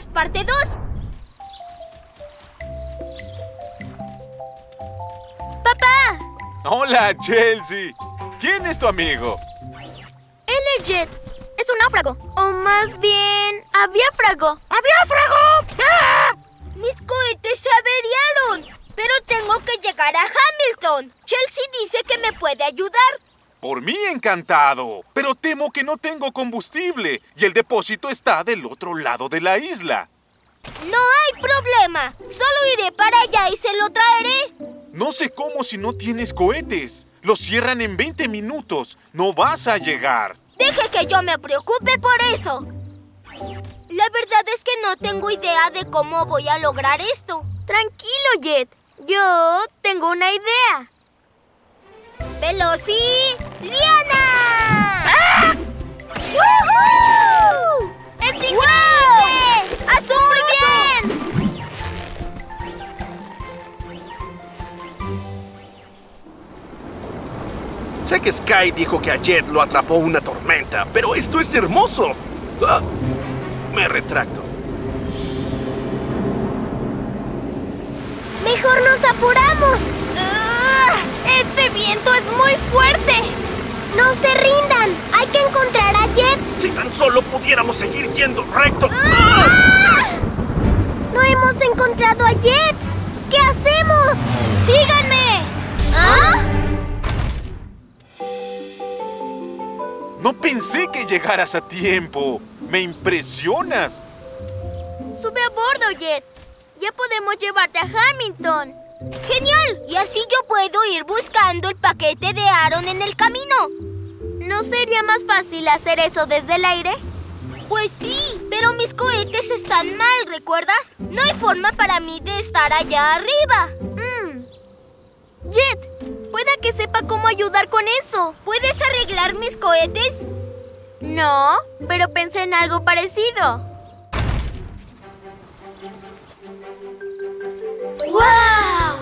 Bermudas, parte 2. ¡Papá! ¡Hola, Chelsea! ¿Quién es tu amigo? Él es Jet. Es un náufrago. O más bien, aviáfrago. ¡Aviáfrago! ¡Ah! Mis cohetes se averiaron. Pero tengo que llegar a Hamilton. Chelsea dice que me puede ayudar. Por mí encantado, pero temo que no tengo combustible y el depósito está del otro lado de la isla. No hay problema, solo iré para allá y se lo traeré. No sé cómo si no tienes cohetes. Los cierran en 20 minutos, no vas a llegar. Deje que yo me preocupe por eso. La verdad es que no tengo idea de cómo voy a lograr esto. Tranquilo, Jet, yo tengo una idea. ¡Veloci! ¡Liana! ¡Ah! ¡Woohoo! ¡Es increíble! ¡Wow! ¡Hazlo muy bien! Sé que Sky dijo que ayer lo atrapó una tormenta, pero esto es hermoso. Ah, me retracto. ¡Mejor nos apuramos! ¡Este viento es muy fuerte! ¡No se rindan! ¡Hay que encontrar a Jet! ¡Si tan solo pudiéramos seguir yendo recto! ¡Ah! ¡No hemos encontrado a Jet! ¿Qué hacemos? ¡Síganme! ¿Ah? No pensé que llegaras a tiempo. ¡Me impresionas! Sube a bordo, Jet. Ya podemos llevarte a Hamilton. ¡Genial! Y así yo puedo ir buscando el paquete de Aaron en el camino. ¿No sería más fácil hacer eso desde el aire? Pues sí, pero mis cohetes están mal, ¿recuerdas? No hay forma para mí de estar allá arriba. Jet, pueda que sepa cómo ayudar con eso. ¿Puedes arreglar mis cohetes? No, pero pensé en algo parecido. ¡Wow!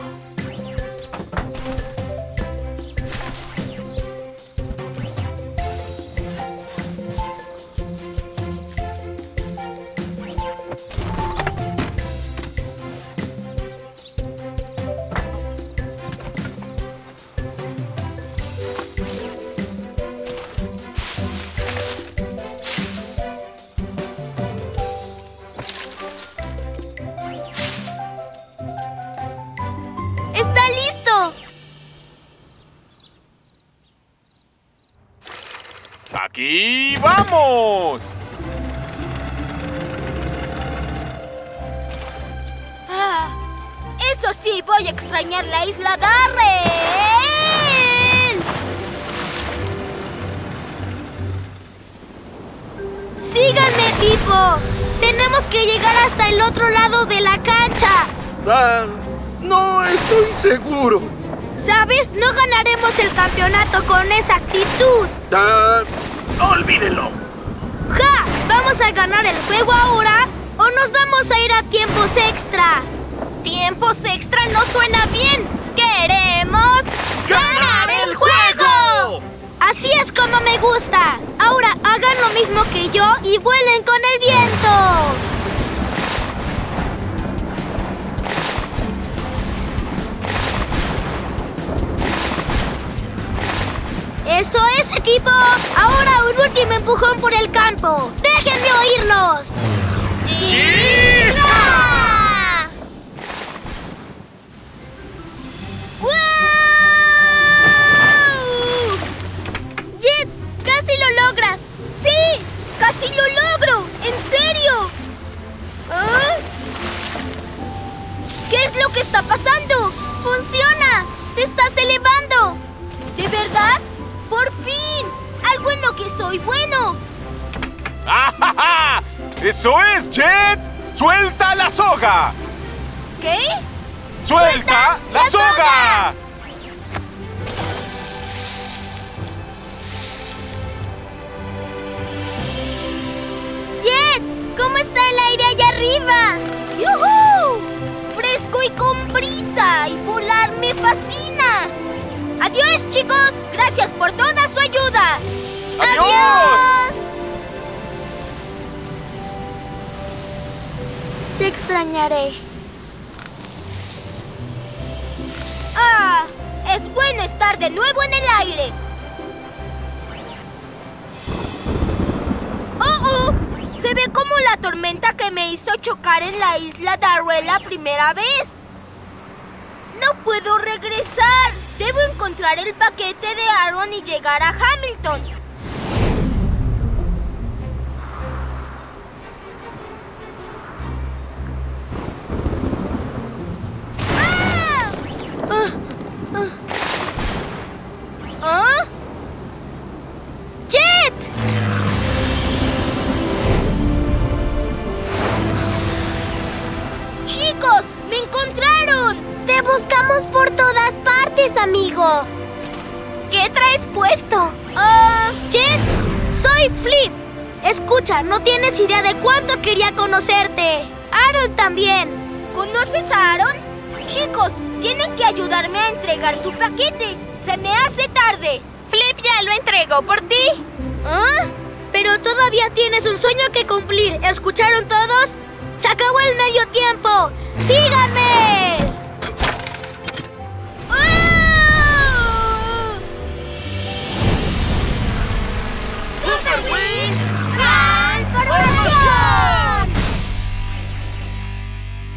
¡Aquí vamos! Ah, eso sí, voy a extrañar la isla Garrel. ¡Síganme, tipo! ¡Tenemos que llegar hasta el otro lado de la cancha! Ah, no estoy seguro. ¿Sabes? No ganaremos el campeonato con esa actitud. Ah... ¡Olvídenlo! ¡Ja! ¿Vamos a ganar el juego ahora o nos vamos a ir a tiempos extra? ¡Tiempos extra no suena bien! ¡Queremos ganar el juego! ¡Así es como me gusta! Ahora hagan lo mismo que yo y vuelen con el viento. ¡Eso es, equipo! ¡Ahora un último empujón por el campo! ¡Déjenme oírlos! ¡Gira! ¡Wow! ¡Jet! ¡Casi lo logras! ¡Sí! ¡Casi lo logro! ¡En serio! ¿Ah? ¿Qué es lo que está pasando? ¡Funciona! ¡Te estás elevando! ¿De verdad? ¡Por fin! ¡Algo en lo que soy bueno! ¡Ah, ja, ja! ¡Eso es, Jet! ¡Suelta la soga! ¿Qué? ¡Suelta la soga! ¡Jet! ¿Cómo está el aire allá arriba? ¡Yujú! ¡Fresco y con brisa! ¡Y volar me fascina! ¡Adiós, chicos! ¡Gracias por toda su ayuda! ¡Adiós! ¡Adiós! Te extrañaré. ¡Ah! Es bueno estar de nuevo en el aire. ¡Oh, oh! Se ve como la tormenta que me hizo chocar en la isla Darwin la primera vez. ¡No puedo regresar! Debo encontrar el paquete de Aaron y llegar a Hamilton. ¡Ah! ¿Ah? ¡Jet! ¡Chicos! ¡Me encontraron! ¡Te buscamos por todas partes, amigo! ¿Qué traes puesto? Jet, soy Flip. Escucha, no tienes idea de cuánto quería conocerte. Aaron también. ¿Conoces a Aaron? Chicos, tienen que ayudarme a entregar su paquete. Se me hace tarde. Flip ya lo entregó por ti. ¿Ah? Pero todavía tienes un sueño que cumplir. ¿Escucharon todos? ¡Se acabó el medio tiempo! ¡Síganme! ¡Transformación!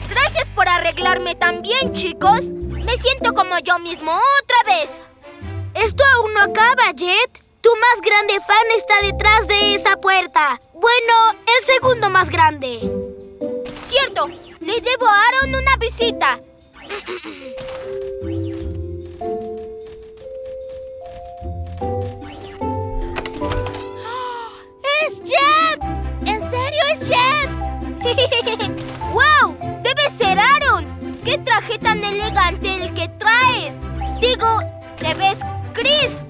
Gracias por arreglarme tan bien, chicos. Me siento como yo mismo otra vez. Esto aún no acaba, Jet. Tu más grande fan está detrás de esa puerta. Bueno, el segundo más grande. Cierto. Le debo a Aaron una visita. ¡Es Jet! ¿En serio es Jet? ¡Wow! ¡Debe ser Aaron! ¡Qué traje tan elegante el que traes! Digo, te ves crisp.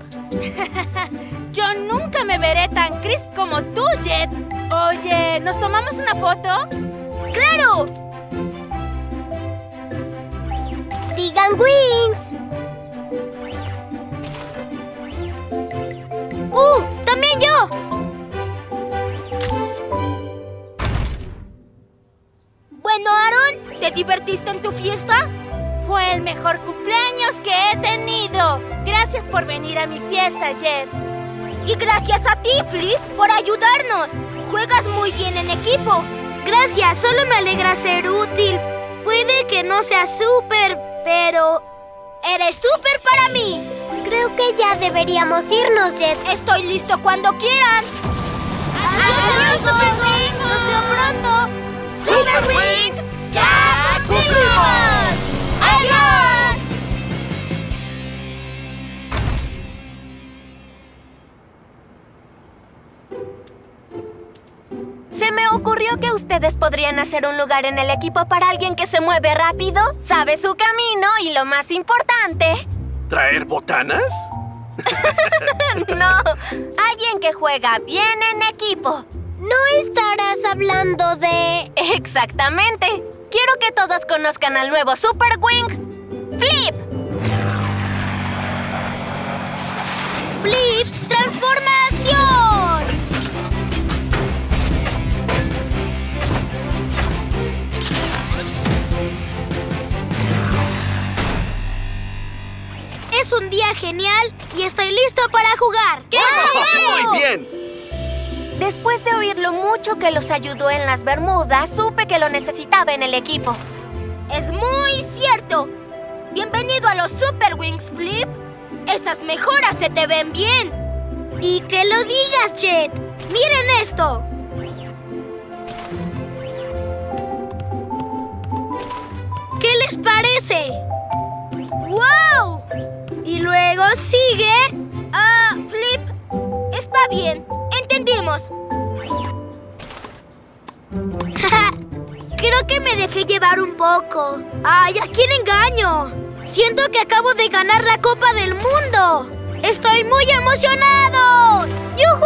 Yo nunca me veré tan crisp como tú, Jet. Oye, ¿nos tomamos una foto? ¡Claro! ¡Digan wings! ¡También yo! Bueno, Aaron, ¿te divertiste en tu fiesta? Fue el mejor cumpleaños que he tenido. Gracias por venir a mi fiesta, Jet. Y gracias a ti, Flip, por ayudarnos. Juegas muy bien en equipo. Gracias, solo me alegra ser útil. Puede que no sea súper, pero... ¡Eres súper para mí! Creo que ya deberíamos irnos, Jet. Estoy listo cuando quieran. ¡Adiós, Superwing! ¡Nos vemos pronto! ¡Super Wings! ¡Ya cumplimos! ¡Adiós! Se me ocurrió que ustedes podrían hacer un lugar en el equipo para alguien que se mueve rápido, sabe su camino y, lo más importante... ¿Traer botanas? No, alguien que juega bien en equipo. ¿No estarás hablando de...? Exactamente. Quiero que todos conozcan al nuevo Super Wing, Flip. ¡Flip, transformación! Es un día genial y estoy listo para jugar. ¡Qué bueno! ¡Muy bien! Después de oír lo mucho que los ayudó en las Bermudas, supe que lo necesitaba en el equipo. ¡Es muy cierto! ¡Bienvenido a los Super Wings, Flip! ¡Esas mejoras se te ven bien! ¡Y que lo digas, Jet! ¡Miren esto! ¿Qué les parece? ¡Wow! Y luego sigue... Ah, Flip, está bien. Entendimos. Creo que me dejé llevar un poco. ¡Ay, a quién engaño! Siento que acabo de ganar la Copa del Mundo. ¡Estoy muy emocionado! ¡Yujú!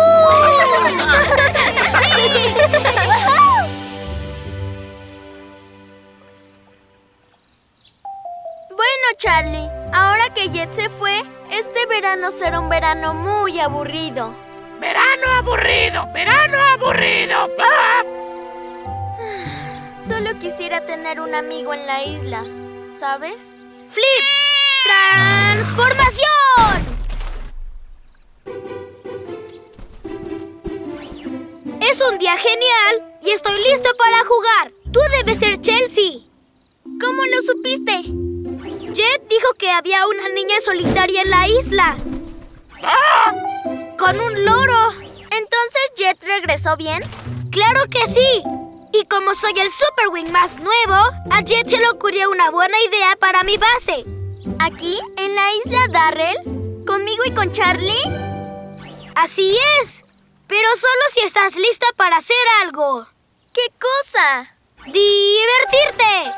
Bueno, Charlie, ahora que Jet se fue, este verano será un verano muy aburrido. ¡Verano aburrido! ¡Verano aburrido! ¡Ah! Solo quisiera quisiera tener un amigo en la isla, ¿sabes? ¡Flip! ¡Transformación! Es un día genial y estoy listo para jugar. Tú debes ser Chelsea. ¿Cómo lo supiste? Jet dijo que había una niña solitaria en la isla. ¡Ah! ¡Con un loro! ¿Entonces Jet regresó bien? ¡Claro que sí! Y como soy el Superwing más nuevo, a Jet se le ocurrió una buena idea para mi base. ¿Aquí, en la isla Garrel? ¿Conmigo y con Charlie? ¡Así es! Pero solo si estás lista para hacer algo. ¿Qué cosa? ¡Divertirte!